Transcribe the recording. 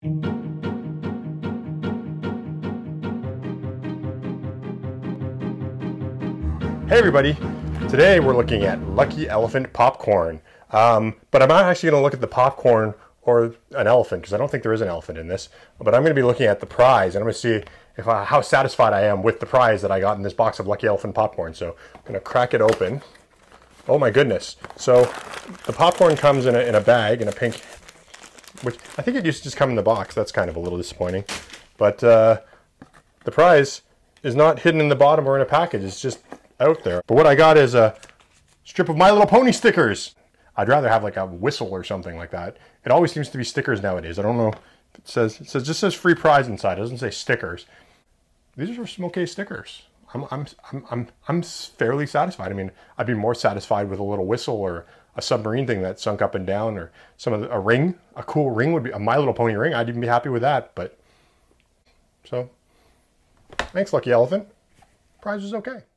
Hey everybody, today we're looking at Lucky Elephant Popcorn, but I'm not actually going to look at the popcorn or an elephant because I don't think there is an elephant in this, but I'm going to be looking at the prize and I'm going to see if how satisfied I am with the prize that I got in this box of Lucky Elephant Popcorn. So I'm going to crack it open. Oh my goodness. So the popcorn comes in a bag, in a pink, which I think it used to just come in the box. That's kind of a little disappointing, but the prize is not hidden in the bottom or in a package. It's just out there. But what I got is a strip of My Little Pony stickers. I'd rather have like a whistle or something like that. It always seems to be stickers nowadays. I don't know. It just says free prize inside. It doesn't say stickers. These are some okay stickers. I'm fairly satisfied. I mean, I'd be more satisfied with a little whistle or a submarine thing that sunk up and down, or a ring. A cool ring would be a My Little Pony ring. I'd even be happy with that. But so, thanks, Lucky Elephant. Prize is okay.